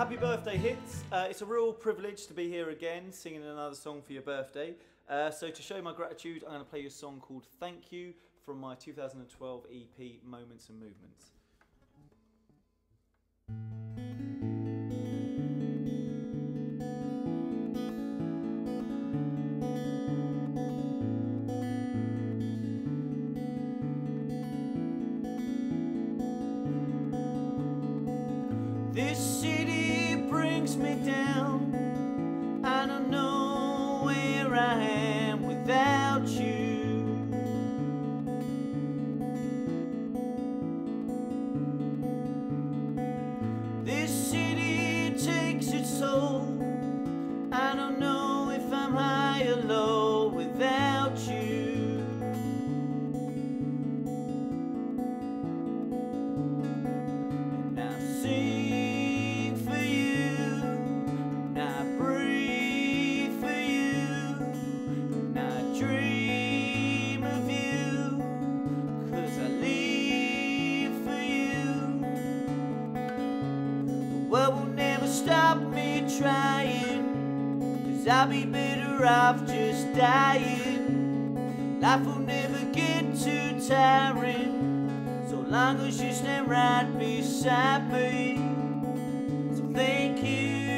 Happy birthday hits. It's a real privilege to be here again singing another song for your birthday. So to show my gratitude, I'm going to play you a song called Thank You from my 2012 EP Moments and Movements. This city brings me down. I don't know where I am without you. This city takes its soul. I don't know if I'm high or low without you. Well, will never stop me trying, 'cause I'll be better off just dying. Life will never get too tiring, so long as you stand right beside me. So thank you.